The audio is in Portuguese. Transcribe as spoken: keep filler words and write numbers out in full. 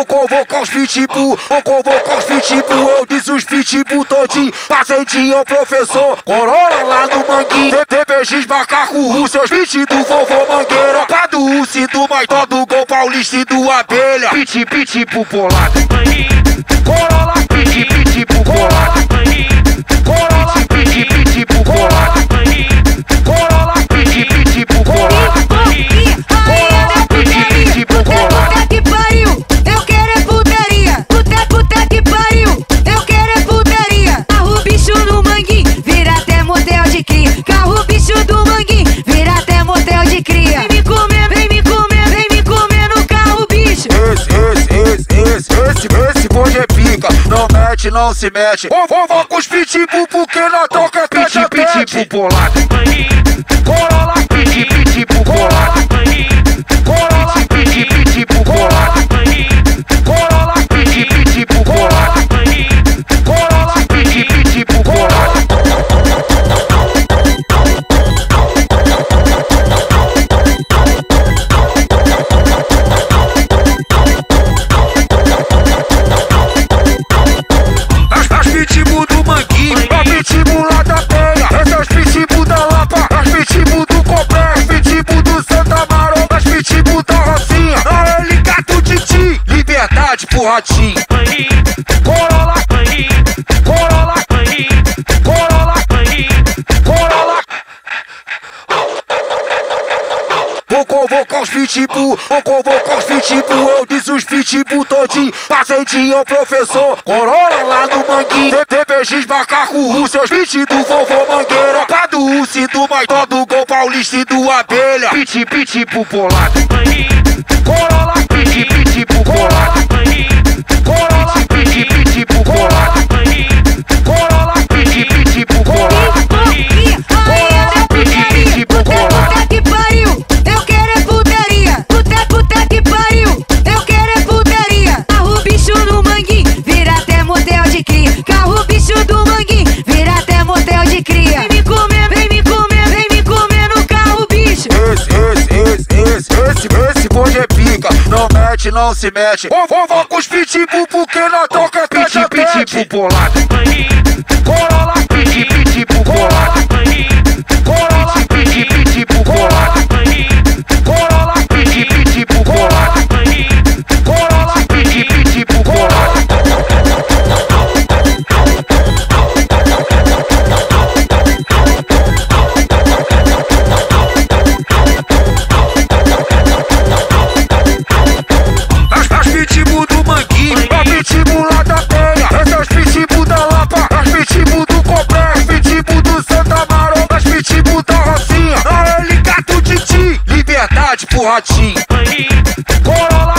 O convocați Ficipu, o convocați Ficipu, o disuși Ficipu toții, pasenții, o profesor, corona la numanghi, de pe și-și macacu, husă, Ficipu, fofo, mânghera, padu, usidu, mai todu, gopauliști, du, abelea, pici, pici, pupolat, corona, pici, pici, pupolat, corona, pici, pici, pupolat, corona, pici, pici, pupolat, corona, pici, pici, pupolat. Não se mexe, ô vovó com os pitipu, porque na troca caixa pede. Colada, corola, piti, piti, colada, corola, piti, piti, colada, corola, piti, piti, colada, corola, piti, piti, Ratinho, Corolla, Corolla, Corolla, Corolla. Vou convocar os Pitipu, vou convocar os Pitipu, eu disse os Pitipu todinho, pacentinho, professor, Corolla lá no manguinho, D P X, macaco, russo, os Pitipu, vovô, mangueira, padu, usidu, mais todo, gol, paulista, do abelha, Piti, Pitipu, polado, Corolla, Piti, Pitipu, colado. Corolla, piti, piti, pucola. Corolla, piti, piti, pucola. Corolla, piti, piti, pucola. Puta que pariu, eu quero é putaria. Puta, puta que pariu, eu quero é putaria. Carro bicho no manguinho, vira até motel de cria. Carro bicho do manguinho, vira até motel de cria. Vem me comer, vem me comer, vem me comer no carro bicho. Esse, esse, esse, esse, esse, esse bonde é pica. Não mete, não se mete. Ô vovó com os pitipu, porque na troca caixa pede. Colada, Corolla, piti, pitipu, colada, Corolla, piti, pitipu, colada, Corolla, piti, pitipu, colada, Corolla, piti, pitipu, colada. Porratinho, Corolla.